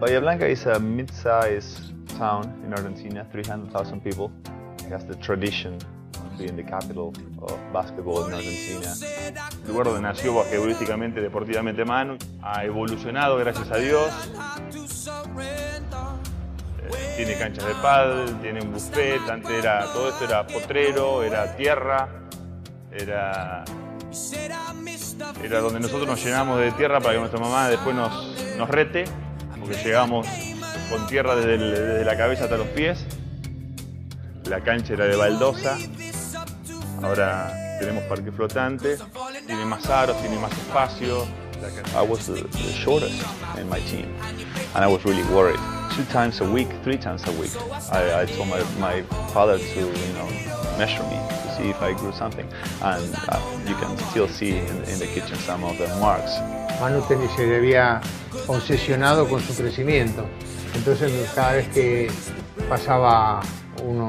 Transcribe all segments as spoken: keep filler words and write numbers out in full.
Bahía Blanca is a mid-sized town in Argentina, three hundred thousand people. It has the tradition of being the capital of basketball in Argentina. El lugar donde nació basquetbolísticamente, deportivamente Manu, ha evolucionado gracias a Dios. Eh, tiene canchas de pádel, tiene un buffet, antes era, todo esto era potrero, era tierra, era... Era donde nosotros nos llenamos de tierra para que nuestra mamá después nos, nos rete, porque llegamos con tierra desde, el, desde la cabeza hasta los pies. La cancha era de baldosa, ahora tenemos parque flotante, tiene más aros, tiene más espacio. I was the, the shortest in my team, and I was really worried. Two times a week, three times a week, I, I told my, my father to, you know, measure me to see if I grew something, and uh, you can still see in, in the kitchen some of the marks. Manu se había obsesionado con su crecimiento, entonces cada vez que pasaba uno,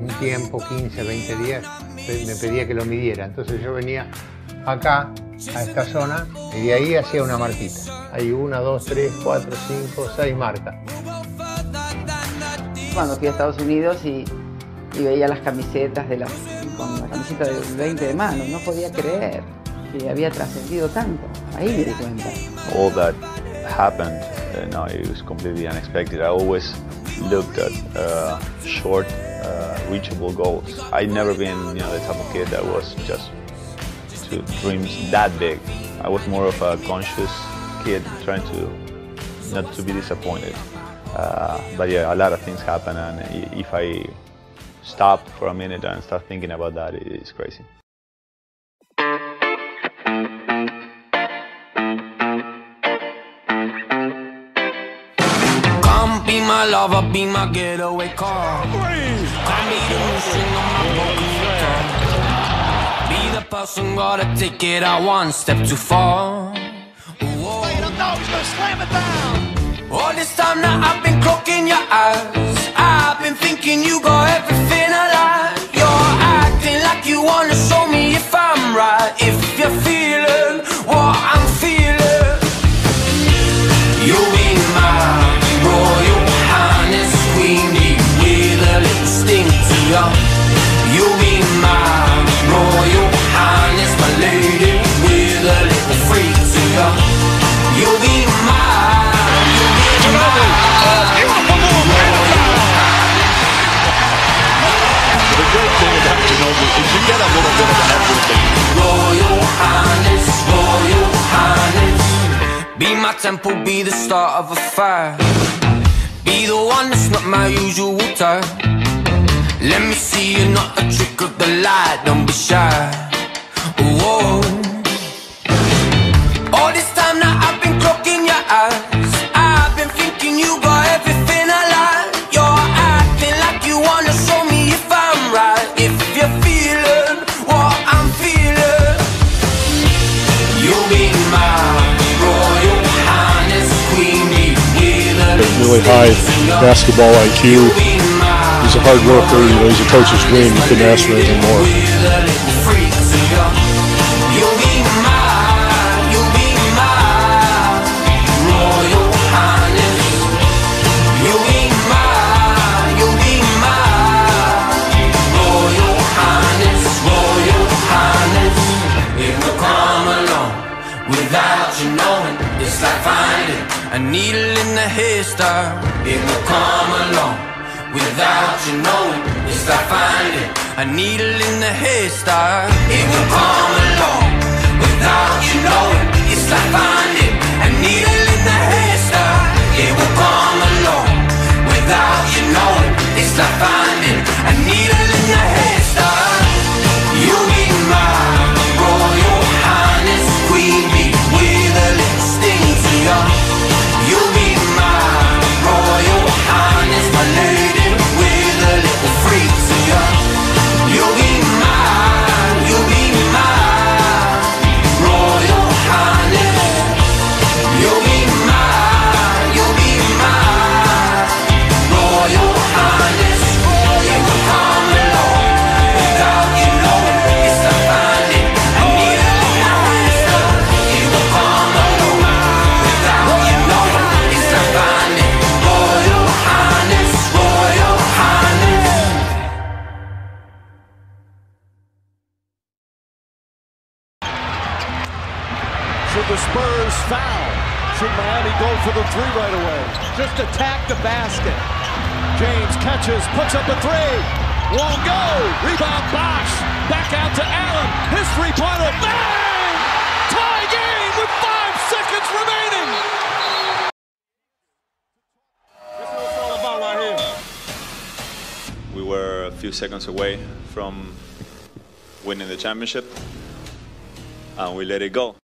un tiempo, quince, veinte días, me pedía que lo midiera, entonces yo venía acá, a esta zona, y de ahí hacía una marquita. Hay una, dos, tres, cuatro, cinco, seis marcas. Cuando fui a Estados Unidos y, y veía las camisetas de las, con la camiseta del veinte de Manu, no podía creer que había trascendido tanto. Ahí me di cuenta. All that happened, uh, no, it was completely unexpected. I always looked at uh, short, uh, reachable goals. I'd never been, you know, the type of kid that was just to dreams that big. I was more of a conscious kid trying to not to be disappointed. Uh, but yeah, a lot of things happen, and if I stop for a minute and start thinking about that, it's crazy. Come be my lover, be my getaway car. Person gotta take it out one step too far. Whoa. Play it up now, he's gonna slam it down. All this time now I've been cloaking your eyes. I've been thinking you got everything alive. You're acting like you wanna show me if I'm right. If you're feeling what I'm feeling, you be my royal highness, queen bee with a little sting to you. You be my royal highness, my lady, with a little freak to you. You'll be mine, you'll be mine. The great thing about Ginobili is you get a little bit of everything. Royal highness, royal highness, be my temple, be the start of a fire. Be the one that's not my usual type. Let me see you, not a trick of the light, don't be shy. Whoa. All this time now I've been clocking your eyes. I've been thinking you got everything alive. You're acting like you wanna show me if I'm right. If you're feeling what I'm feeling, you'll be my royal highness, queen with a really high basketball I Q. He's a hard worker, you know, he's a coach's dream. You couldn't ask for anything more. A needle in the haystack, it will come along without you knowing. It's like finding a needle in the haystack, it will come along without you knowing. It's like finding a needle in the haystack, it will come along without you knowing. It's like finding a needle in the haystack. You be mine, royal highness, queen bee with a little sting to your. You'll be my royal highness, my lady, with a little freak to you. You'll be mine, you'll be mine. Should the Spurs foul? Should Miami go for the three right away? Just attack the basket. James catches, puts up a three. Won't go. Rebound Bosch. Back out to Allen. His three-pointer. Bang! Tie game with five seconds remaining. This is what it's all about right here. We were a few seconds away from winning the championship, and we let it go.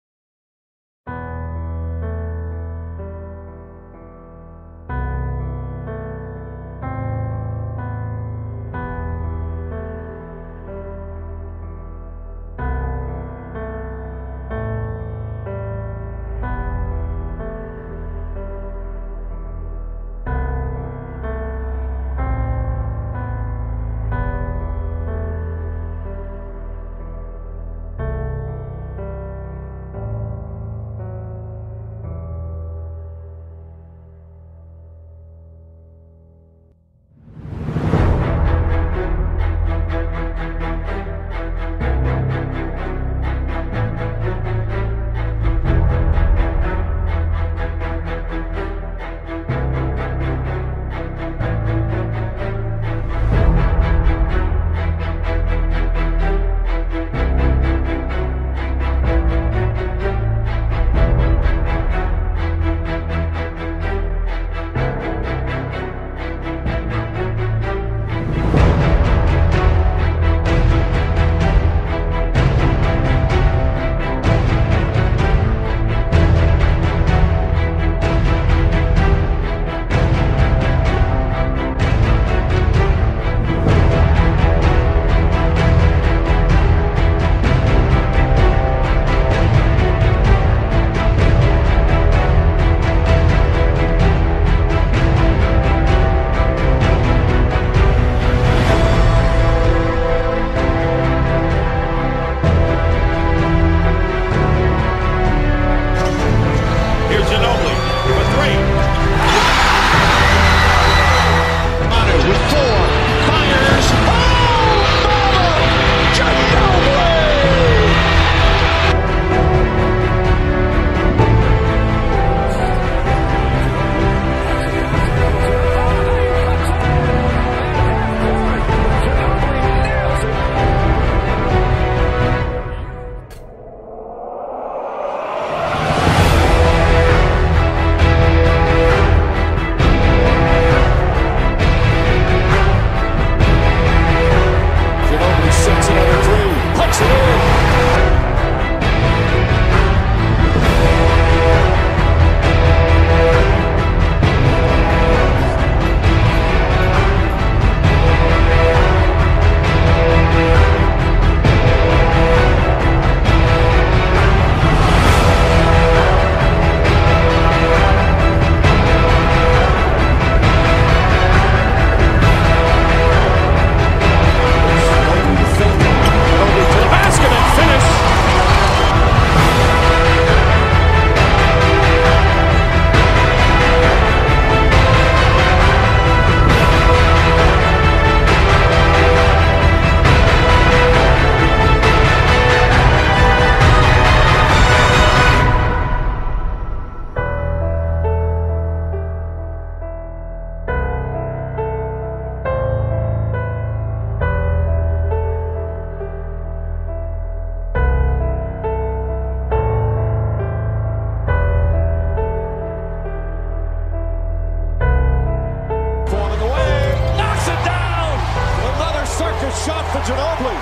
Shot for Ginobili.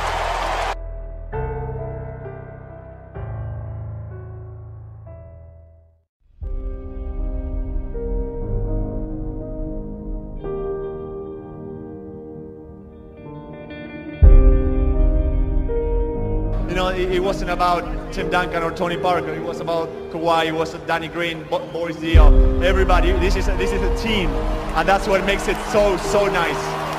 You know, it, it wasn't about Tim Duncan or Tony Parker. It was about Kawhi. It was Danny Green, Bo Boris Diaw, everybody. This is a, this is a team, and that's what makes it so so nice.